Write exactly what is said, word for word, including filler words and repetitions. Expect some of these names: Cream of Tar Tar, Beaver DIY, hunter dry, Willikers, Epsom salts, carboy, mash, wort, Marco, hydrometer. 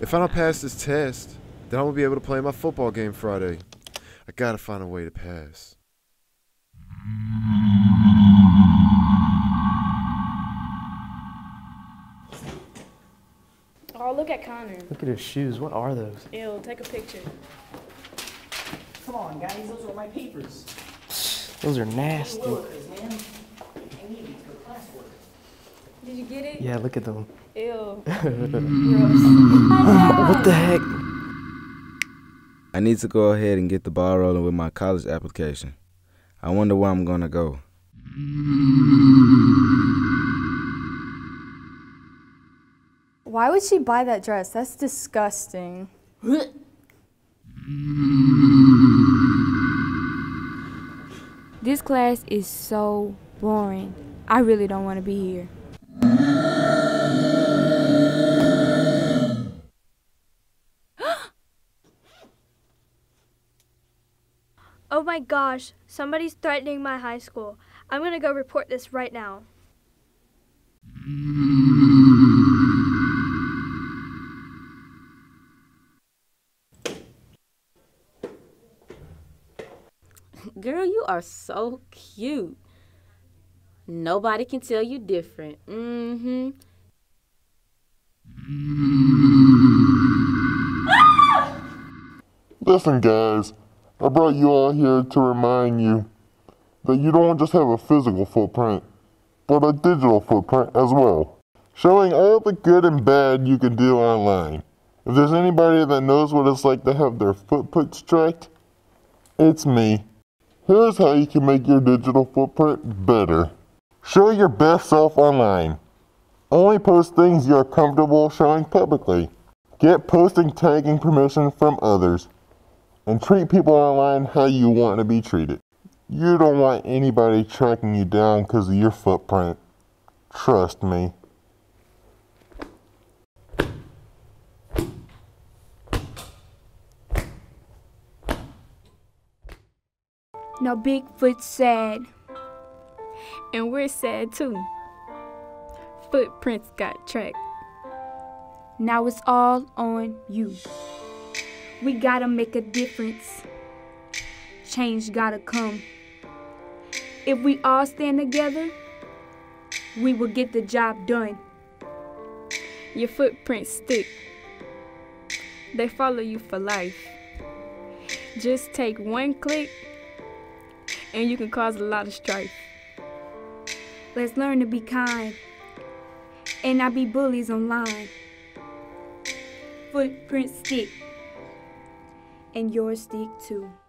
If I don't pass this test, then I won't be able to play my football game Friday. I gotta find a way to pass. Oh, look at Connor. Look at his shoes. What are those? Ew, take a picture. Come on, guys. Those are my papers. Those are nasty. Willikers, man. I need these for classwork. Did you get it? Yeah, look at them. Ew. What the heck? I need to go ahead and get the ball rolling with my college application. I wonder where I'm gonna go. Why would she buy that dress? That's disgusting. This class is so boring. I really don't want to be here. Oh my gosh, somebody's threatening my high school. I'm gonna go report this right now. Girl, you are so cute. Nobody can tell you different. Mm-hmm. Listen, guys, I brought you all here to remind you that you don't just have a physical footprint, but a digital footprint as well. Showing all the good and bad you can do online. If there's anybody that knows what it's like to have their footprints tracked, it's me. Here's how you can make your digital footprint better. Show your best self online. Only post things you are comfortable showing publicly. Get posting tagging permission from others. And treat people online how you want to be treated. You don't want anybody tracking you down because of your footprint. Trust me. Now Bigfoot's sad. And we're sad too. Footprints got tracked. Now it's all on you. We gotta make a difference. Change gotta come. If we all stand together, we will get the job done. Your footprints stick. They follow you for life. Just take one click and you can cause a lot of strife. Let's learn to be kind and not be bullies online. Footprints stick, and yours stick too.